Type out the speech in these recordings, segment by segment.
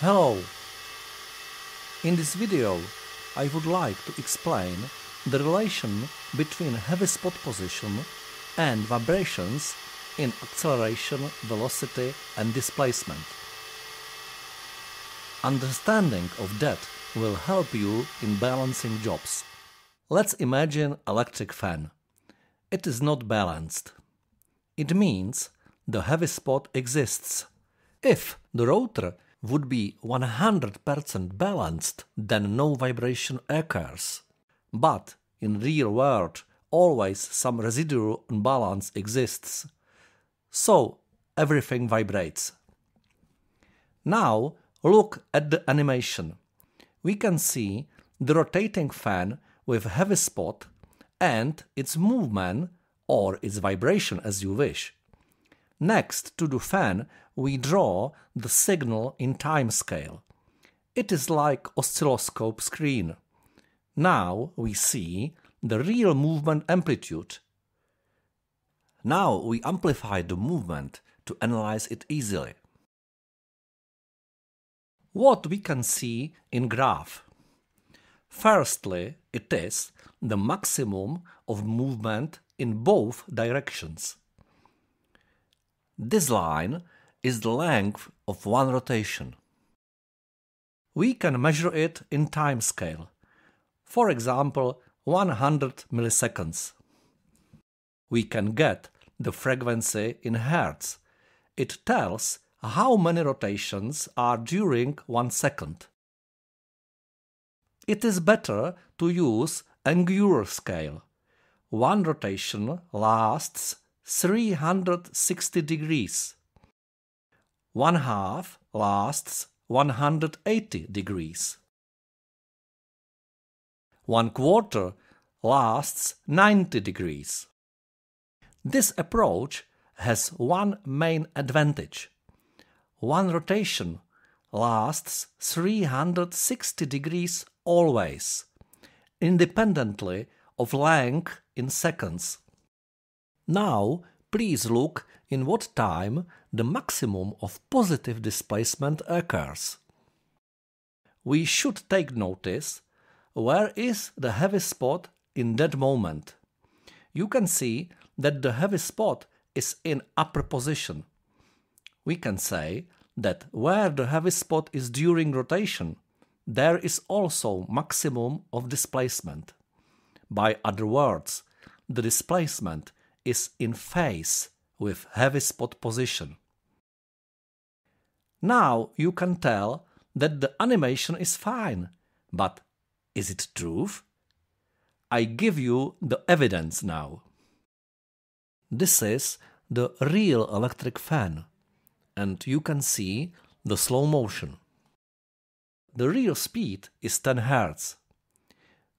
Hello! In this video I would like to explain the relation between heavy spot position and vibrations in acceleration, velocity and displacement. Understanding of that will help you in balancing jobs. Let's imagine electric fan. It is not balanced. It means the heavy spot exists. If the rotor would be 100% balanced, then no vibration occurs. But in real world always some residual imbalance exists. So everything vibrates. Now look at the animation. We can see the rotating fan with heavy spot and its movement or its vibration as you wish. Next to the fan we draw the signal in time scale. It is like oscilloscope screen. Now we see the real movement amplitude. Now we amplify the movement to analyze it easily. What we can see in graph? Firstly, it is the maximum of movement in both directions. This line is the length of one rotation. We can measure it in time scale, for example 100 milliseconds. We can get the frequency in Hz. It tells how many rotations are during 1 second. It is better to use angular scale. One rotation lasts 360 degrees. One half lasts 180 degrees. One quarter lasts 90 degrees. This approach has one main advantage. One rotation lasts 360 degrees always, independently of length in seconds. Now please look in what time the maximum of positive displacement occurs. We should take notice where is the heavy spot in that moment. You can see that the heavy spot is in upper position. We can say that where the heavy spot is during rotation, there is also maximum of displacement. By other words, the displacement is in phase with heavy spot position. Now you can tell that the animation is fine, but is it true? I give you the evidence now. This is the real electric fan, and you can see the slow motion. The real speed is 10 Hz.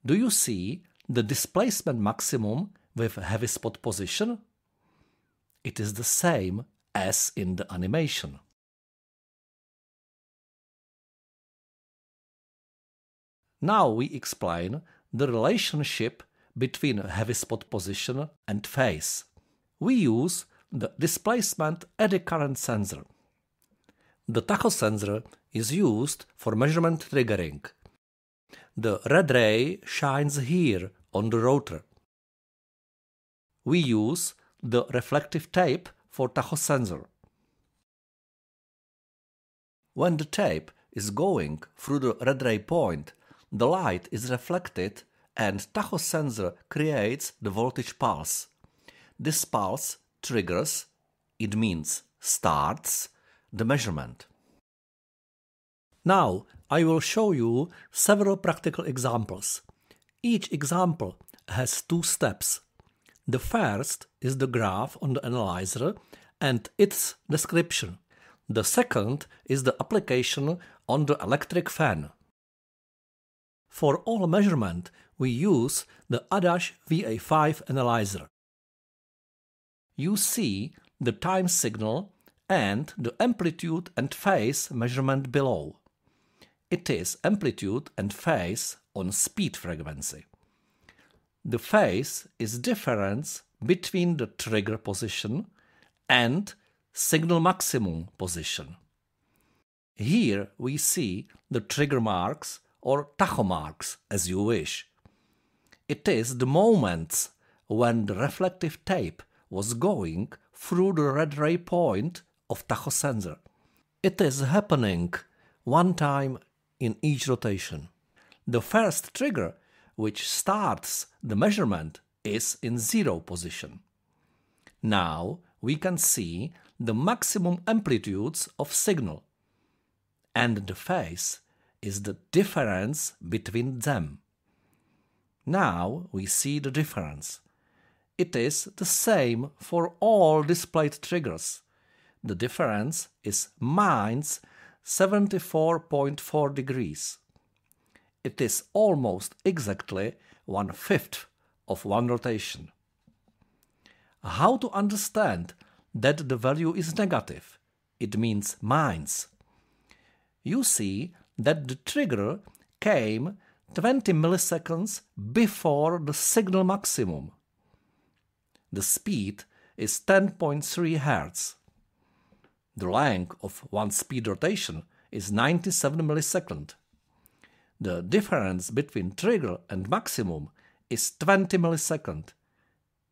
Do you see the displacement maximum with heavy spot position? It is the same as in the animation. Now we explain the relationship between heavy spot position and phase. We use the displacement eddy current sensor. The Tacho sensor is used for measurement triggering. The red ray shines here on the rotor. We use the reflective tape for Tacho sensor. When the tape is going through the red ray point, the light is reflected and Tacho sensor creates the voltage pulse. This pulse triggers, it means starts, the measurement. Now I will show you several practical examples. Each example has two steps. The first is the graph on the analyzer and its description. The second is the application on the electric fan. For all measurement we use the Adash VA5 analyzer. You see the time signal and the amplitude and phase measurement below. It is amplitude and phase on speed frequency. The phase is difference between the trigger position and signal maximum position. Here we see the trigger marks or tacho marks, as you wish. It is the moments when the reflective tape was going through the red ray point of tacho sensor. It is happening one time in each rotation. The first trigger, which starts the measurement, is in zero position. Now we can see the maximum amplitudes of signal, and the phase is the difference between them. Now we see the difference. It is the same for all displayed triggers. The difference is minus 74.4 degrees. It is almost exactly 1/5 of one rotation. How to understand that the value is negative? It means minus. You see that the trigger came 20 milliseconds before the signal maximum. The speed is 10.3 Hz. The length of one speed rotation is 97 milliseconds. The difference between trigger and maximum is 20 milliseconds.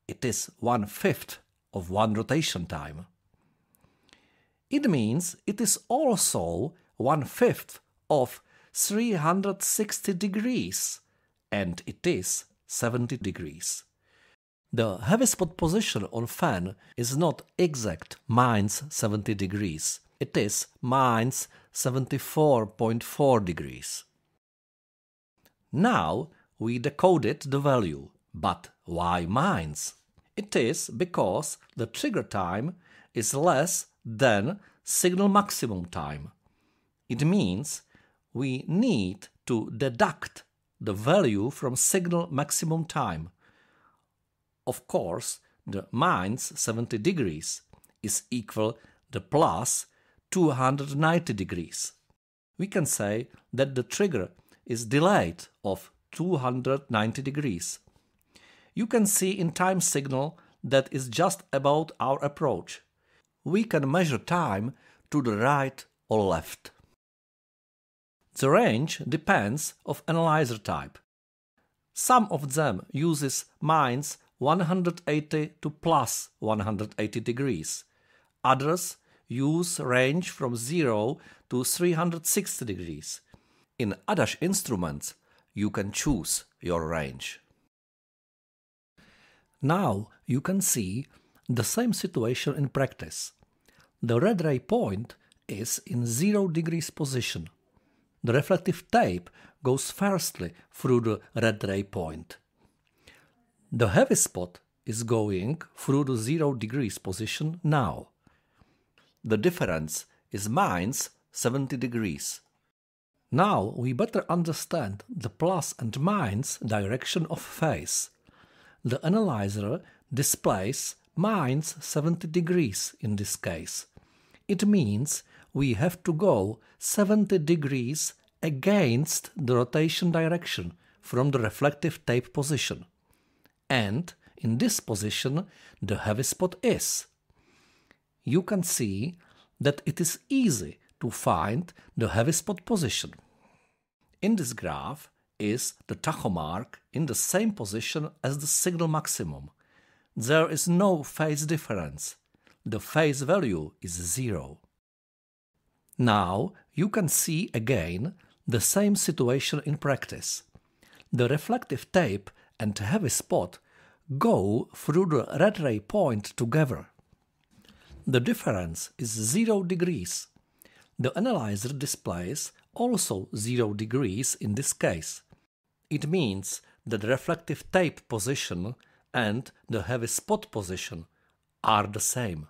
It is 1/5 of one rotation time. It means it is also 1/5 of 360 degrees, and it is 70 degrees. The heavy spot position on fan is not exact minus 70 degrees. It is minus 74.4 degrees. Now we decoded the value, but why minus? It is because the trigger time is less than signal maximum time. It means we need to deduct the value from signal maximum time. Of course, the minus 70 degrees is equal to plus 290 degrees. We can say that the trigger is delayed of 290 degrees. You can see in time signal that is just about our approach. We can measure time to the right or left. The range depends on analyzer type. Some of them uses minus 180 to plus 180 degrees. Others use range from 0 to 360 degrees. In Adash instruments, you can choose your range. Now you can see the same situation in practice. The red ray point is in 0 degrees position. The reflective tape goes firstly through the red ray point. The heavy spot is going through the 0 degrees position now. The difference is minus 70 degrees. Now we better understand the plus and minus direction of phase. The analyzer displays minus 70 degrees in this case. It means we have to go 70 degrees against the rotation direction from the reflective tape position. And in this position the heavy spot is. You can see that it is easy to find the heavy spot position. In this graph is the tacho mark in the same position as the signal maximum. There is no phase difference. The phase value is 0. Now you can see again the same situation in practice. The reflective tape and heavy spot go through the red ray point together. The difference is 0 degrees. The analyzer displays also 0 degrees in this case. It means that the reflective tape position and the heavy spot position are the same.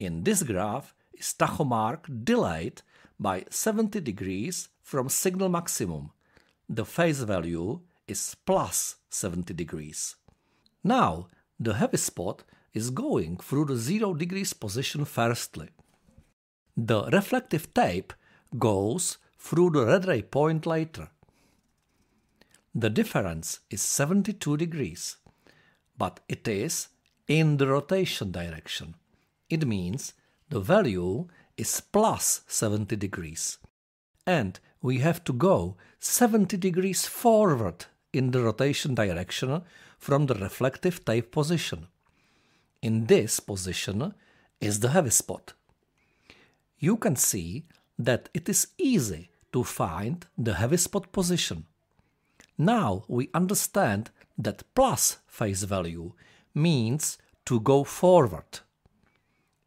In this graph is tacho mark delayed by 70 degrees from signal maximum. The phase value is plus 70 degrees. Now the heavy spot is going through the 0 degrees position firstly. The reflective tape goes through the red ray point later. The difference is 72 degrees, but it is in the rotation direction. It means the value is plus 70 degrees. And we have to go 70 degrees forward in the rotation direction from the reflective tape position. In this position is the heavy spot. You can see that it is easy to find the heavy spot position. Now we understand that plus phase value means to go forward.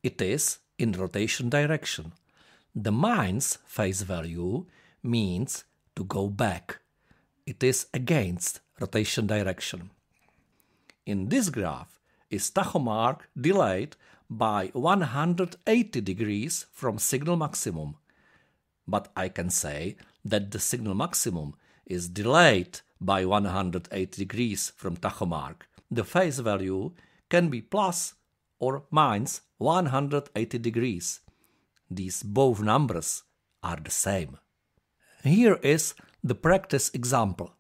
It is in rotation direction. The minus phase value means to go back. It is against rotation direction. In this graph is tachomar delayed by 180 degrees from signal maximum. But I can say that the signal maximum is delayed by 180 degrees from tachomar. The phase value can be plus or minus 180 degrees. These both numbers are the same. Here is the practice example.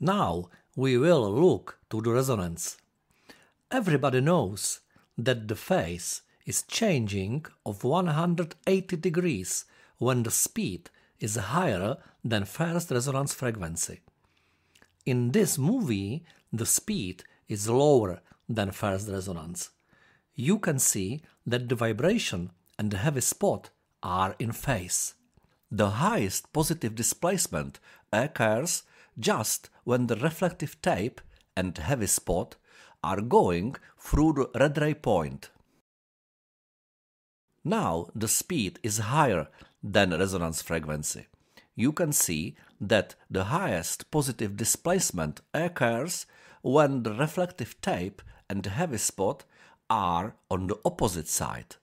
Now we will look to the resonance. Everybody knows that the phase is changing of 180 degrees when the speed is higher than first resonance frequency. In this movie, the speed is lower than first resonance. You can see that the vibration and the heavy spot are in phase. The highest positive displacement occurs just when the reflective tape and heavy spot are going through the red ray point. Now the speed is higher than resonance frequency. You can see that the highest positive displacement occurs when the reflective tape and the heavy spot are on the opposite side.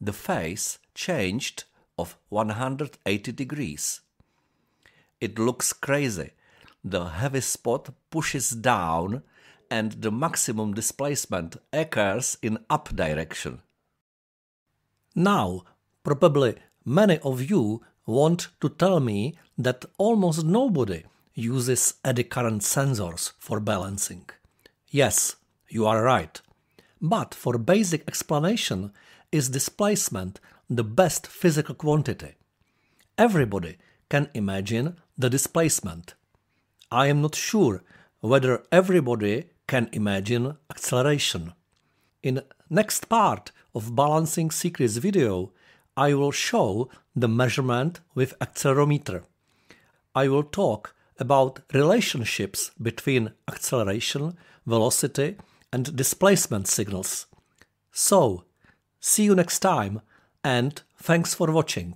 The phase changed of 180 degrees. It looks crazy. The heavy spot pushes down and the maximum displacement occurs in up direction. Now, probably many of you want to tell me that almost nobody uses eddy current sensors for balancing. Yes, you are right. But for basic explanation, is displacement the best physical quantity? Everybody can imagine the displacement. I am not sure whether everybody can imagine acceleration. In next part of Balancing Secrets video, I will show the measurement with accelerometer. I will talk about relationships between acceleration, velocity, and displacement signals. So, see you next time, and thanks for watching.